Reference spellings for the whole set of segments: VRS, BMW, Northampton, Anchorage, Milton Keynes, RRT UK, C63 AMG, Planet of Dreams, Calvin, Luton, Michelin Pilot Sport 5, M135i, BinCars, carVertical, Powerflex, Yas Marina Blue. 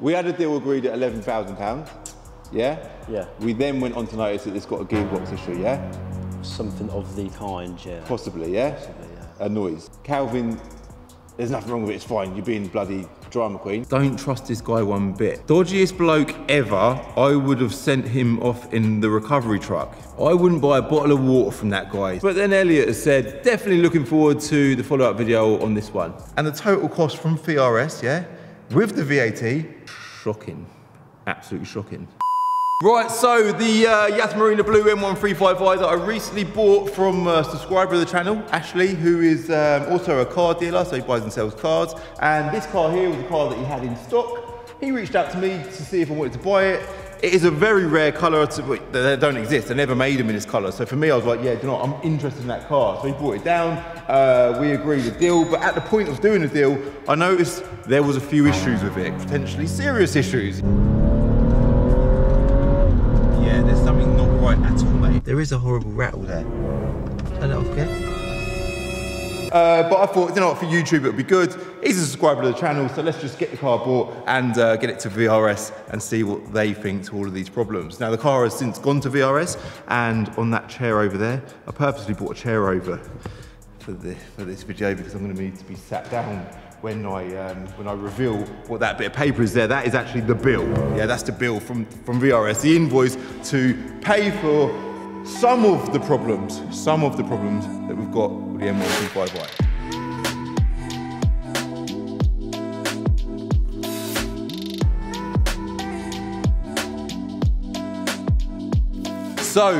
We had a deal agreed at £11,000, yeah? Yeah. We then went on to notice that it's got a gearbox issue, yeah? Something of the kind, yeah. Possibly, yeah? Possibly, yeah. A noise. Calvin, there's nothing wrong with it, it's fine, you're being bloody drama queen. Don't trust this guy one bit. Dodgiest bloke ever, I would have sent him off in the recovery truck. I wouldn't buy a bottle of water from that guy. But then Elliot has said, definitely looking forward to the follow-up video on this one. And the total cost from VRS, yeah? With the VAT, shocking, absolutely shocking. Right, so the Yas Marina Blue M135i that I recently bought from a subscriber of the channel, Ashley, who is also a car dealer, so he buys and sells cars. And this car here was a car that he had in stock. He reached out to me to see if I wanted to buy it. It is a very rare colour, they don't exist, they never made them in this colour. So for me, I was like, yeah, do you know what, I'm interested in that car. So he brought it down, we agreed the deal, but at the point of doing the deal, I noticed there was a few issues with it, potentially serious issues. Yeah, there's something not right at all, mate. There is a horrible rattle there. Turn it off again. But I thought, you know what, for YouTube it would be good. He's a subscriber to the channel, so let's just get the car bought and get it to VRS and see what they think to all of these problems. Now the car has since gone to VRS, and on that chair over there, I purposely bought a chair over for this video because I'm going to need to be sat down when I reveal what that bit of paper is there. That is actually the bill. Yeah, that's the bill from VRS, the invoice to pay for some of the problems that we've got with the M135i. So,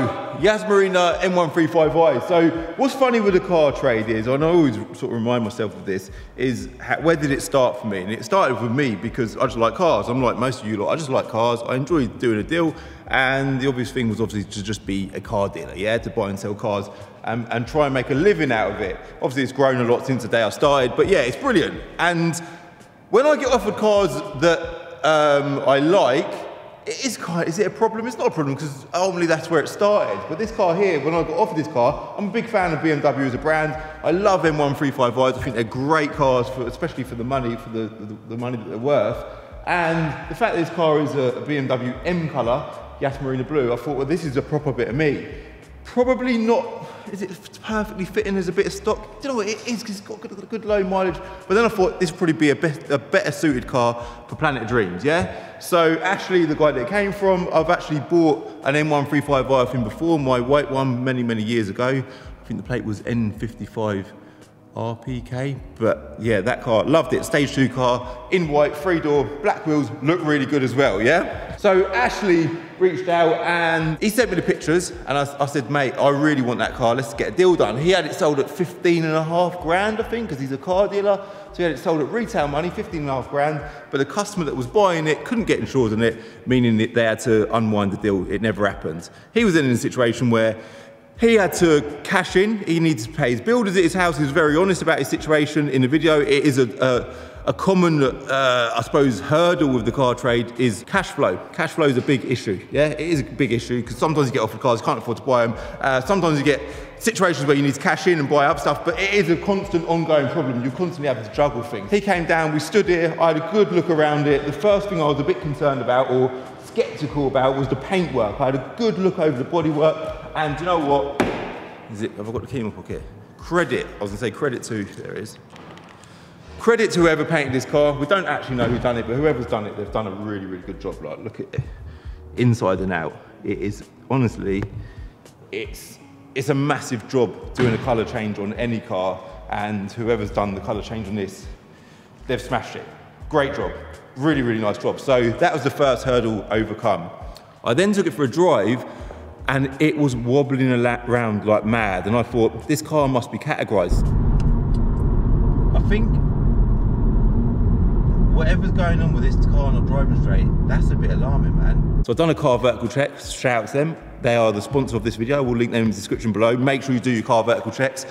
Yas Marina M135i. So, what's funny with the car trade is, and I always sort of remind myself of this, is where did it start for me? And it started with me because I just like cars. I'm like most of you lot, I just like cars. I enjoy doing a deal. And the obvious thing was obviously to just be a car dealer, yeah? To buy and sell cars and try and make a living out of it. Obviously, it's grown a lot since the day I started, but yeah, it's brilliant. And when I get offered cars that I like, Is it a problem? It's not a problem because ultimately that's where it started. But this car here, when I got offered this car, I'm a big fan of BMW as a brand. I love M135is. I think they're great cars, especially for the money, for the money that they're worth. And the fact that this car is a BMW M colour, Yas Marina Blue, I thought, well, this is a proper bit of me. Probably not. Is it perfectly fitting as a bit of stock? Do you know what it is? Because it's got good low mileage. But then I thought this would probably be a better suited car for Planet of Dreams, yeah? So Ashley, the guy that it came from, I've actually bought an M135i off him before, my white one many, many years ago. I think the plate was N55 RPK, but yeah, that car, loved it. Stage 2 car, in white, 3-door, black wheels, look really good as well, yeah? So Ashley reached out and he sent me the pictures and I said, mate, I really want that car, let's get a deal done. He had it sold at 15.5 grand, I think, because he's a car dealer. So he had it sold at retail money, 15.5 grand, but the customer that was buying it couldn't get insured on it, meaning that they had to unwind the deal, it never happened. He was in a situation where he had to cash in, he needed to pay his builders at his house. He was very honest about his situation in the video. It is a common, I suppose, hurdle with the car trade is cash flow. Cash flow is a big issue, yeah? It is a big issue because sometimes you get offered cars, you can't afford to buy them. Sometimes you get situations where you need to cash in and buy up stuff, but it is a constant ongoing problem. You're constantly having to juggle things. He came down, we stood here, I had a good look around it. The first thing I was a bit concerned about or skeptical about was the paintwork. I had a good look over the bodywork. And do you know what? Is it, have I got the key in my pocket? Credit, I was gonna say credit to, there it is. Credit to whoever painted this car. We don't actually know who done it, but whoever's done it, they've done a really, really good job. Like, look at it, inside and out. It is, honestly, it's a massive job doing a color change on any car, and whoever's done the color change on this, they've smashed it. Great job, really, really nice job. So that was the first hurdle overcome. I then took it for a drive, and it was wobbling around like mad. And I thought, this car must be categorized. I think whatever's going on with this car not driving straight, that's a bit alarming, man. So I've done a CarVertical check, shout out to them. They are the sponsor of this video. We'll link them in the description below. Make sure you do your CarVertical checks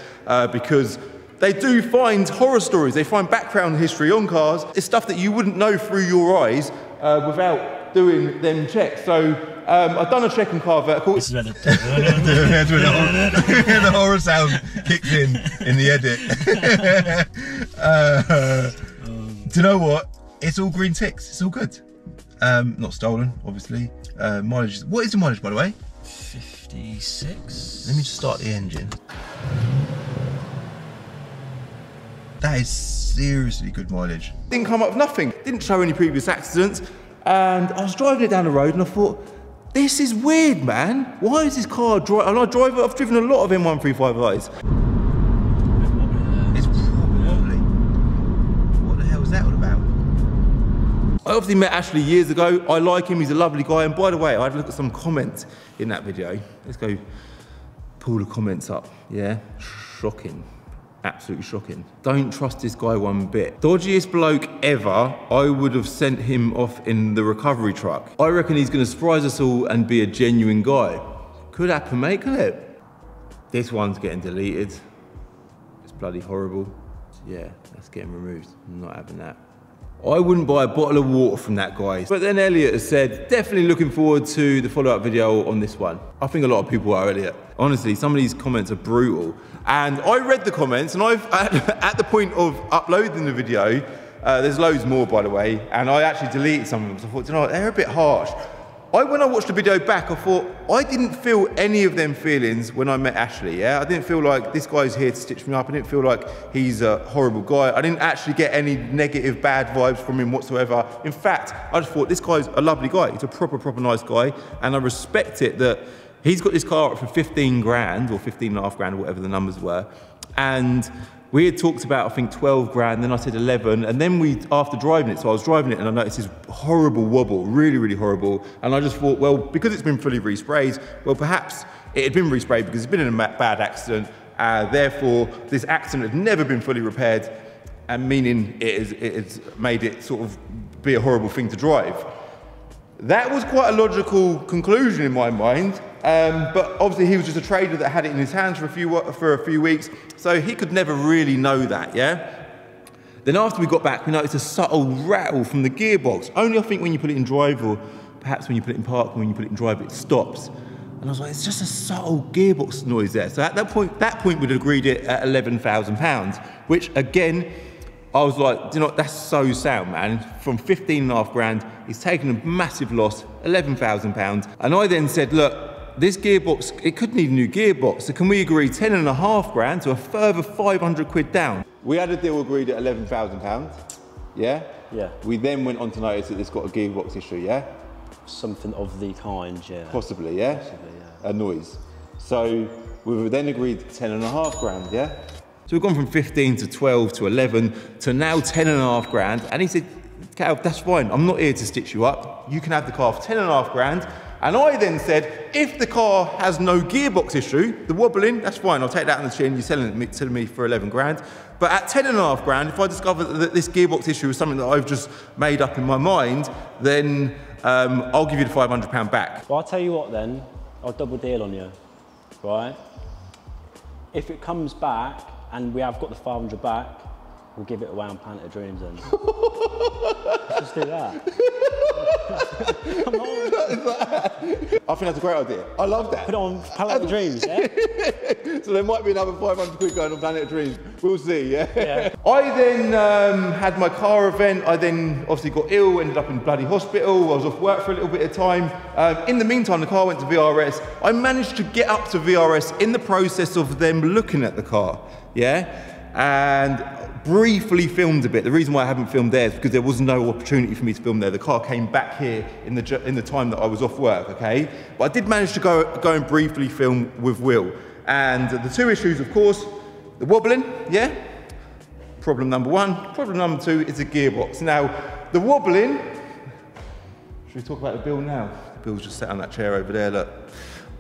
because they do find horror stories. They find background history on cars. It's stuff that you wouldn't know through your eyes without doing them checks. So, I've done a check on CarVertical. This is where the horror sound kicks in the edit. Do you know what? It's all green ticks, it's all good. Not stolen, obviously. Mileage, what is the mileage, by the way? 56. Let me just start the engine. That is seriously good mileage. Didn't come up with nothing, didn't show any previous accidents, and I was driving it down the road and I thought, this is weird, man. Why is this car drive? And I drive it, I've driven a lot of M135i's. It's probably, what the hell is that all about? I obviously met Ashley years ago. I like him, he's a lovely guy. And by the way, I had a look at some comments in that video. Let's go pull the comments up, yeah? Shocking. Absolutely shocking. Don't trust this guy one bit. Dodgiest bloke ever. I would have sent him off in the recovery truck. I reckon he's going to surprise us all and be a genuine guy. Could happen, mate, could it? This one's getting deleted. It's bloody horrible. Yeah, that's getting removed. I'm not having that. I wouldn't buy a bottle of water from that guy. But then Elliot has said, definitely looking forward to the follow-up video on this one. I think a lot of people are, Elliot. Honestly, some of these comments are brutal. And I read the comments, and I've, at the point of uploading the video, there's loads more, by the way, and I actually deleted some of them, so I thought, you know what, they're a bit harsh. When I watched the video back, I thought, I didn't feel any of them feelings when I met Ashley, yeah? I didn't feel like this guy's here to stitch me up. I didn't feel like he's a horrible guy. I didn't actually get any negative, bad vibes from him whatsoever. In fact, I just thought, this guy's a lovely guy. He's a proper, proper nice guy, and I respect it that he's got this car up for 15 grand, or 15 and a half grand, or whatever the numbers were, and we had talked about, I think, 12 grand, then I said 11, and then we, after driving it, so I was driving it and I noticed this horrible wobble, really, really horrible, and I just thought, well, because it's been fully resprayed, well, perhaps it had been resprayed because it's been in a bad accident, therefore, this accident had never been fully repaired, and meaning it has made it sort of be a horrible thing to drive. That was quite a logical conclusion in my mind, but obviously he was just a trader that had it in his hands for a few weeks, so he could never really know that, yeah? Then after we got back, we noticed a subtle rattle from the gearbox. Only I think when you put it in drive, or perhaps when you put it in park, or when you put it in drive, it stops. And I was like, it's just a subtle gearbox noise there. So at that point we'd agreed it at £11,000, which again, I was like, do you know what, that's so sound, man. From 15 and a half grand, he's taken a massive loss, £11,000. And I then said, look, this gearbox, it could need a new gearbox, so can we agree 10 and a half grand to a further 500 quid down? We had a deal agreed at £11,000, yeah? Yeah. We then went on to notice that it's got a gearbox issue, yeah? Something of the kind, yeah. Possibly, yeah? Possibly, yeah. A noise. So we then agreed 10 and a half grand, yeah? So we've gone from 15 to 12 to 11 to now 10 and a half grand, and he said, Cal, that's fine, I'm not here to stitch you up, you can have the car for 10 and a half grand, and I then said, if the car has no gearbox issue, the wobbling, that's fine, I'll take that on the chin, you're selling me for 11 grand. But at 10 and a half grand, if I discover that this gearbox issue is something that I've just made up in my mind, then I'll give you the £500 back. Well, I'll tell you what then, I'll double deal on you, right? If it comes back and we have got the 500 back, we'll give it away on Planet of Dreams then. Let's just do that. Come on. I think that's a great idea. I love that. Put it on Planet of Dreams, yeah? So there might be another 500 quid going on Planet of Dreams. We'll see, yeah? Yeah. I then had my car event. I then obviously got ill, ended up in bloody hospital. I was off work for a little bit of time. In the meantime, the car went to VRS. I managed to get up to VRS in the process of them looking at the car, yeah? And briefly filmed a bit. The reason why I haven't filmed there is because there was no opportunity for me to film there. The car came back here in the time that I was off work, okay? But I did manage to go and briefly film with Will. And the two issues, of course, the wobbling, yeah? Problem number one. Problem number two is the gearbox. Now, the wobbling, should we talk about the bill now? The bill's just sat on that chair over there, look.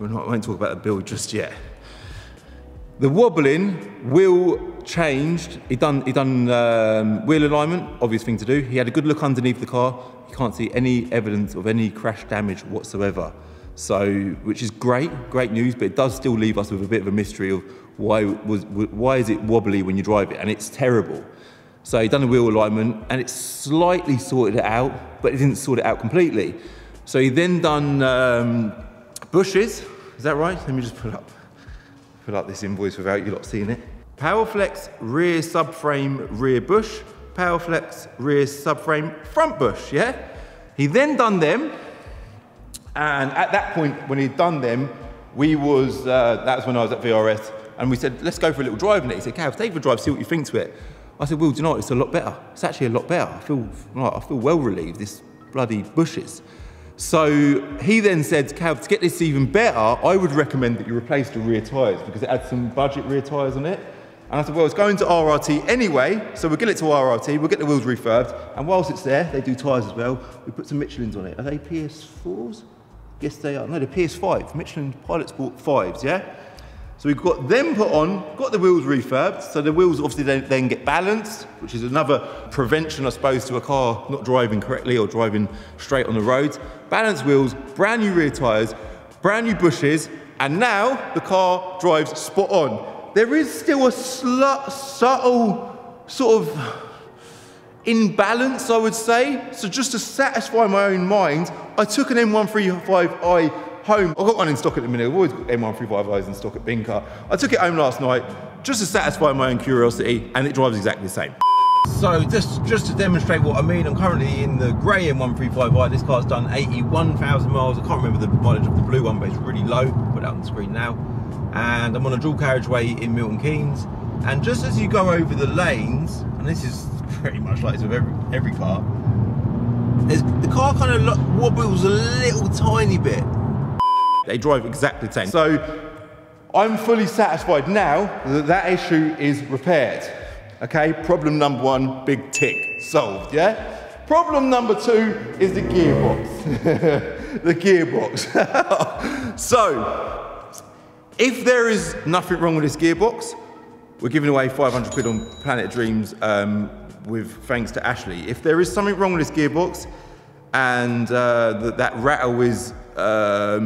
I won't talk about the bill just yet. The wobbling, Will changed. He done wheel alignment, obvious thing to do. He had a good look underneath the car. You can't see any evidence of any crash damage whatsoever. So, which is great, great news, but it does still leave us with a bit of a mystery of why is it wobbly when you drive it, and it's terrible. So he done a wheel alignment, and it slightly sorted it out, but it didn't sort it out completely. So he then done bushes, is that right? Let me just put up this invoice without you lot seeing it. Powerflex rear subframe rear bush, Powerflex rear subframe front bush, yeah? He then done them, and at that point when he'd done them, that's when I was at VRS, and we said, let's go for a little drive in it. He said, Gav, take for a drive, see what you think to it. I said, Will, do you know what? It's a lot better. It's actually a lot better. I feel well relieved, this bloody bushes. So he then said, Gav, to get this even better, I would recommend that you replace the rear tyres, because it had some budget rear tyres on it. And I said, well, it's going to RRT anyway, so we'll get it to RRT, we'll get the wheels refurbed, and whilst it's there, they do tyres as well. We put some Michelins on it. Are they PS4s? Yes, they are. No, they're PS5, Michelin Pilot Sport 5s, yeah? So we've got them put on, got the wheels refurbed, so the wheels obviously then get balanced, which is another prevention, I suppose, to a car not driving correctly or driving straight on the roads. Balanced wheels, brand new rear tyres, brand new bushes, and now the car drives spot on. There is still a subtle sort of imbalance, I would say. So just to satisfy my own mind, I took an M135i home. I've got one in stock at the minute. I've always got M135is in stock at BinCars. I took it home last night just to satisfy my own curiosity, and it drives exactly the same. So just to demonstrate what I mean, I'm currently in the grey M135i. This car's done 81,000 miles. I can't remember the mileage of the blue one, but it's really low. Put it on the screen now. And I'm on a dual carriageway in Milton Keynes. And just as you go over the lanes, and this is pretty much like this with every car, the car kind of wobbles a little tiny bit. They drive exactly the same. So I'm fully satisfied now that that issue is repaired. Okay, problem number one, big tick, solved, yeah? Problem number two is the gearbox. The gearbox. So, if there is nothing wrong with this gearbox, we're giving away 500 quid on Planet of Dreams with thanks to Ashley. If there is something wrong with this gearbox and that rattle is a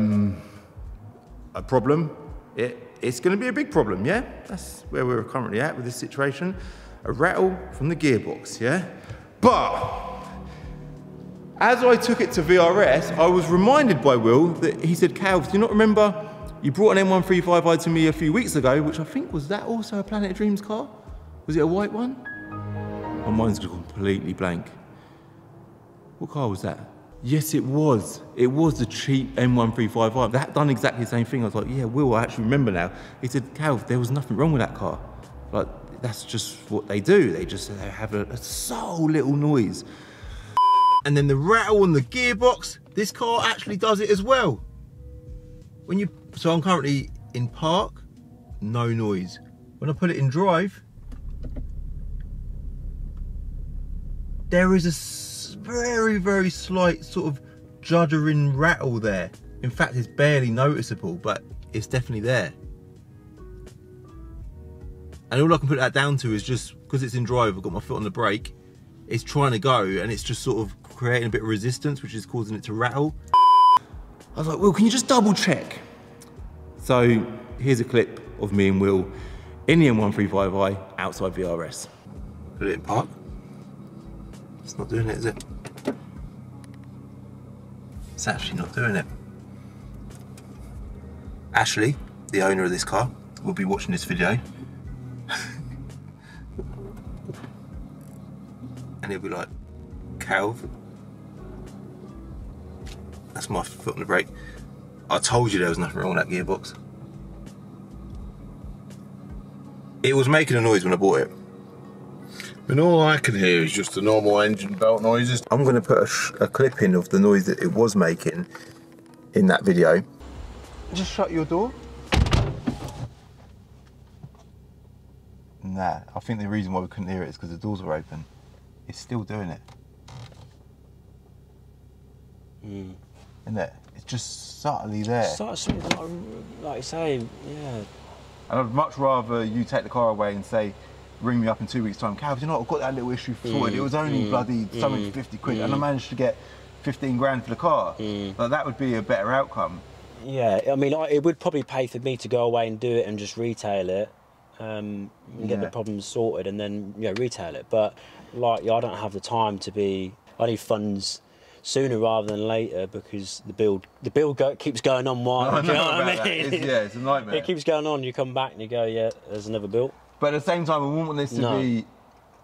problem, it's going to be a big problem, yeah? That's where we're currently at with this situation. A rattle from the gearbox, yeah? But, as I took it to VRS, I was reminded by Will that he said, Cal, do you not remember you brought an M135i to me a few weeks ago, which I think was that also a Planet of Dreams car? Was it a white one? My mind's completely blank. What car was that? Yes, it was. It was the cheap M135i. That done exactly the same thing. I was like, yeah, Will, I actually remember now. He said, Cal, there was nothing wrong with that car. Like, that's just what they do. They just have a so little noise. And then the rattle on the gearbox, this car actually does it as well. So I'm currently in park, no noise. When I put it in drive, there is a very, very slight sort of juddering rattle there. In fact, it's barely noticeable, but it's definitely there. And all I can put that down to is just, because it's in drive, I've got my foot on the brake, it's trying to go, and it's just sort of creating a bit of resistance, which is causing it to rattle. I was like, Will, can you just double check? So here's a clip of me and Will in the M135i outside VRS. Put it in park. It's not doing it, is it? It's actually not doing it. Ashley, the owner of this car, will be watching this video. And he'll be like, Calv, that's my foot on the brake. I told you there was nothing wrong with that gearbox. It was making a noise when I bought it. And all I can hear is just the normal engine belt noises. I'm going to put a clip in of the noise that it was making in that video. Just shut your door. Nah, I think the reason why we couldn't hear it is because the doors were open. It's still doing it. Mm. Isn't it? It's just subtly there. Like you say, yeah. And I'd much rather you take the car away and say, ring me up in 2 weeks' time, Cal, you know what, I've got that little issue sorted. It was only bloody something for 50 quid, and I managed to get 15 grand for the car. Like, that would be a better outcome. Yeah, I mean, it would probably pay for me to go away and do it and just retail it, and get the problems sorted, and then, you know, retail it. But, like, I don't have the time to be, I need funds sooner rather than later, because the build keeps going on while, you know what I mean? Yeah, it's a nightmare. It keeps going on, you come back and you go, yeah, there's another build. But at the same time, I wouldn't want this to be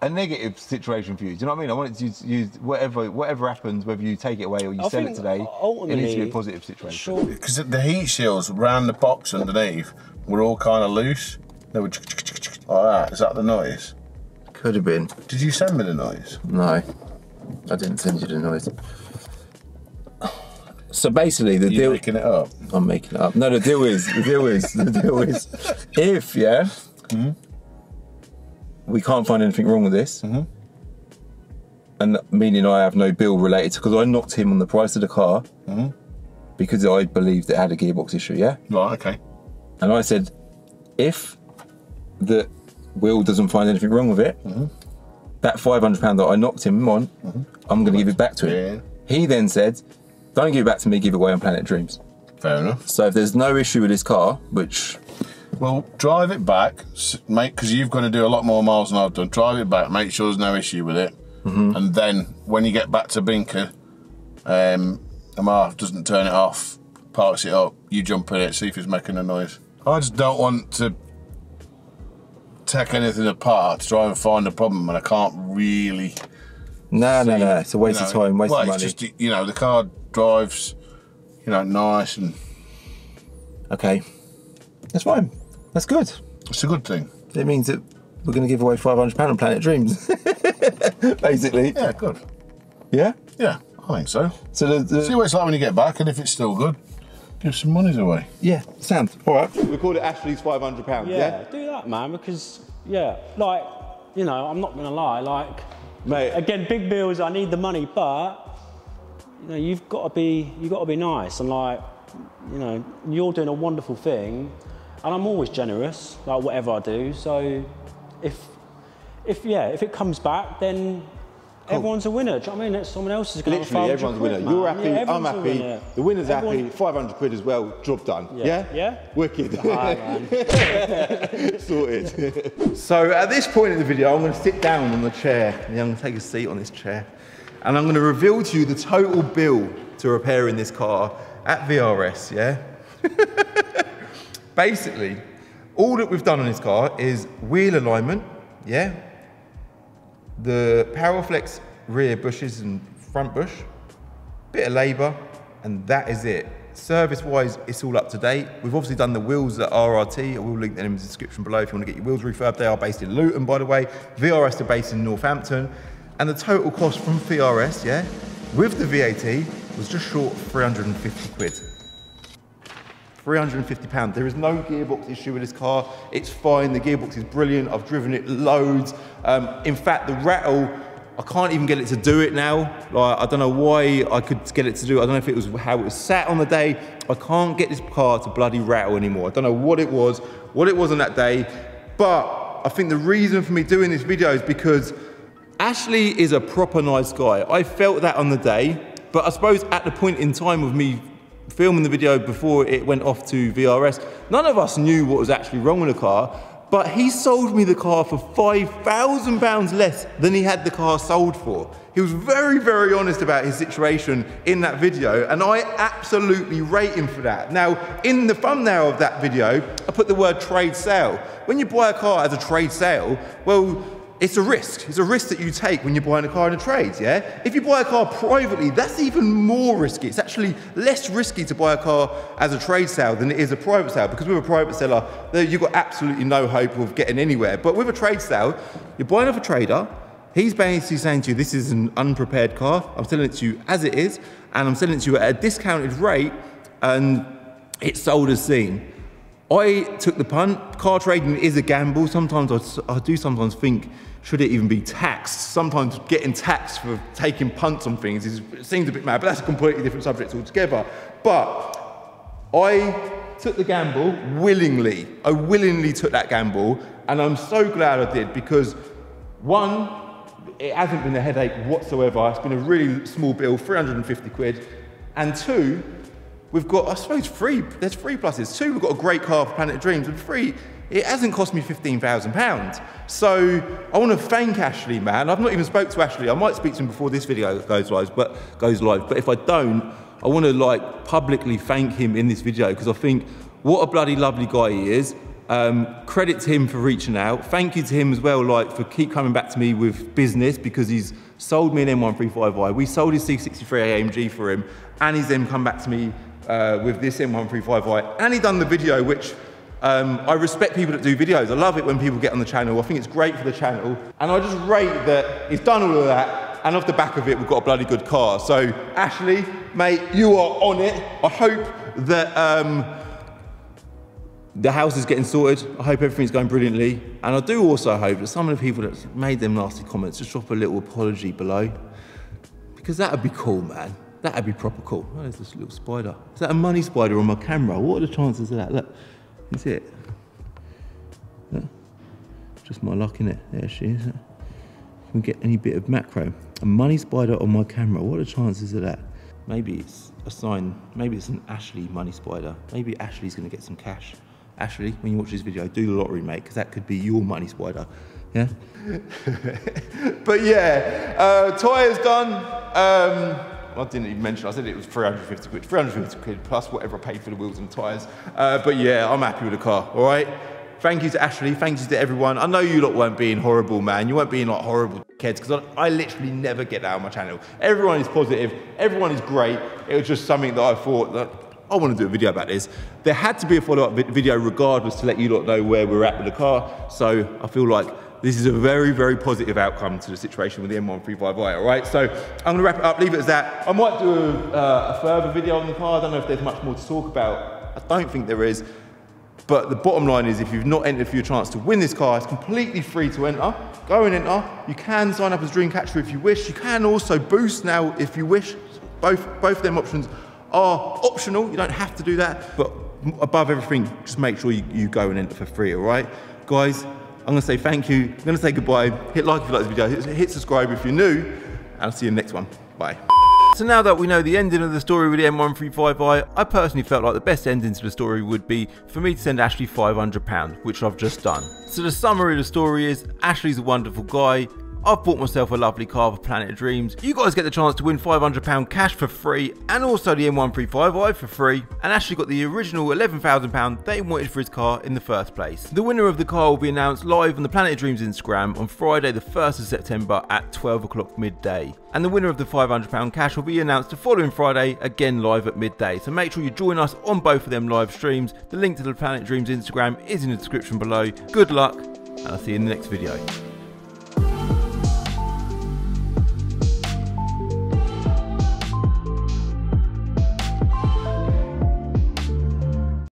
a negative situation for you. Do you know what I mean? I want it to use whatever happens, whether you take it away or you sell it today, it needs to be a positive situation. Because the heat shields around the box underneath were all kind of loose. They were like that. Is that the noise? Could have been. Did you send me the noise? No, I didn't send you the noise. So basically, the deal. You're making it up. I'm making it up. No, the deal is, if we can't find anything wrong with this, and meaning I have no bill related to, because I knocked him on the price of the car because I believed it had a gearbox issue. Yeah. Right. Okay. And I said, if the Will doesn't find anything wrong with it, that £500 that I knocked him on, I'm going to give it back to him. Yeah. He then said, don't give it back to me, give it away on Planet Dreams. Fair enough. So if there's no issue with this car, which... Well, drive it back, mate, because you've got to do a lot more miles than I've done. Drive it back, make sure there's no issue with it. And then when you get back to Binker, Amar doesn't turn it off, parks it up, you jump in it, see if it's making a noise. I just don't want to take anything apart to try and find a problem, and I can't really... No, it's a waste of time, waste of money. It's just, you know, the car drives, you know, nice and... Okay, that's fine, that's good. It's a good thing. It means that we're going to give away £500 on Planet Dreams, basically. Yeah, good. Yeah? Yeah, I think so. So see what it's like when you get back, and if it's still good, give some monies away. Yeah, sound. All right. We call it Ashley's £500. Yeah, do that, man, because, yeah, like, you know, I'm not going to lie, like, mate. Again, big bills, I need the money, but, you know, you've got to be nice, and like, you know, you're doing a wonderful thing, and I'm always generous, like whatever I do, so if it comes back, then everyone's a winner. Do you know what I mean? Someone else is going to have everyone's a winner. Man. You're happy, yeah, I'm happy, winner. The winner's happy, £500 as well, job done. Yeah? Wicked. Sorted. So at this point in the video, I'm going to sit down on the chair, and I'm going to take a seat on this chair, and I'm going to reveal to you the total bill to repairing this car at VRS, yeah? Basically, all that we've done on this car is wheel alignment, yeah? The Powerflex rear bushes and front bush, bit of labour, and that is it. Service-wise, it's all up to date. We've obviously done the wheels at RRT. I will link them in the description below if you want to get your wheels refurbed. They are based in Luton, by the way. VRS are based in Northampton. And the total cost from VRS, yeah, with the VAT, was just short of £350. £350. There is no gearbox issue with this car. It's fine, the gearbox is brilliant. I've driven it loads. In fact, the rattle, I can't even get it to do it now. Like, I don't know why I could get it to do it. I don't know if it was how it was sat on the day. I can't get this car to bloody rattle anymore. I don't know what it was on that day. But I think the reason for me doing this video is because Ashley is a proper nice guy. I felt that on the day, but I suppose at the point in time of me filming the video before it went off to VRS, none of us knew what was actually wrong with the car, but he sold me the car for £5,000 less than he had the car sold for. He was very, very honest about his situation in that video, and I absolutely rate him for that. Now, in the thumbnail of that video, I put the word trade sale. When you buy a car as a trade sale, well, it's a risk. It's a risk that you take when you're buying a car in a trade, yeah? If you buy a car privately, that's even more risky. It's actually less risky to buy a car as a trade sale than it is a private sale, because with a private seller, you've got absolutely no hope of getting anywhere. But with a trade sale, you're buying off a trader, he's basically saying to you, this is an unprepared car, I'm selling it to you as it is, and I'm selling it to you at a discounted rate, and it's sold as seen. I took the punt. Car trading is a gamble. Sometimes I do think, should it even be taxed? Sometimes getting taxed for taking punts on things seems a bit mad, but that's a completely different subject altogether. But I took the gamble willingly. I willingly took that gamble, and I'm so glad I did, because one, it hasn't been a headache whatsoever. It's been a really small bill, £350, and two, we've got, I suppose, three, there's three pluses. Two, we've got a great car for Planet Dreams, and three, it hasn't cost me £15,000. So I want to thank Ashley, man. I've not even spoke to Ashley. I might speak to him before this video goes live, but if I don't, I want to, like, publicly thank him in this video, because I think what a bloody lovely guy he is. Credit to him for reaching out. Thank you to him as well, like, for keep coming back to me with business, because he's sold me an M135i. We sold his C63 AMG for him, and he's then come back to me with this M135i, and he done the video, which I respect people that do videos. I love it when people get on the channel. I think it's great for the channel, and I just rate that he's done all of that, and off the back of it, we've got a bloody good car. So Ashley, mate, you are on it. I hope that the house is getting sorted. I hope everything's going brilliantly. And I do also hope that some of the people that made them nasty comments just drop a little apology below, because that'd be cool, man. That'd be proper cool. Oh, there's this little spider. Is that a money spider on my camera? What are the chances of that? Look, you see it? Yeah. Just my luck, innit? There she is. Can we get any bit of macro? A money spider on my camera. What are the chances of that? Maybe it's a sign. Maybe it's an Ashley money spider. Maybe Ashley's gonna get some cash. Ashley, when you watch this video, do the lottery, mate, because that could be your money spider, yeah? But yeah, tyre's done. I didn't even mention, I said it was 350 quid. 350 quid plus whatever I paid for the wheels and tyres. But yeah, I'm happy with the car, all right? Thank you to Ashley, thank you to everyone. I know you lot weren't being horrible, man. You weren't being like horrible kids, because I literally never get that on my channel. Everyone is positive, everyone is great. It was just something that I thought that I want to do a video about this. There had to be a follow-up video regardless to let you lot know where we're at with the car. So I feel like this is a very, very positive outcome to the situation with the M135i, all right? So I'm gonna wrap it up, leave it as that. I might do a further video on the car. I don't know if there's much more to talk about. I don't think there is. But the bottom line is, if you've not entered for your chance to win this car, it's completely free to enter. Go and enter. You can sign up as Dreamcatcher if you wish. You can also boost now if you wish. Both of them options are optional. You don't have to do that, but above everything, just make sure you go and enter for free, all right? Guys, I'm gonna say thank you, I'm gonna say goodbye. Hit like if you like this video, hit subscribe if you're new, and I'll see you in the next one, bye. So now that we know the ending of the story with the M135i, I personally felt like the best ending to the story would be for me to send Ashley £500, which I've just done. So the summary of the story is, Ashley's a wonderful guy, I've bought myself a lovely car for Planet of Dreams. You guys get the chance to win £500 cash for free, and also the M135i for free. And Ashley got the original £11,000 they wanted for his car in the first place. The winner of the car will be announced live on the Planet of Dreams Instagram on Friday the 1st of September at 12 o'clock midday. And the winner of the £500 cash will be announced the following Friday, again live at midday. So make sure you join us on both of them live streams. The link to the Planet of Dreams Instagram is in the description below. Good luck, and I'll see you in the next video.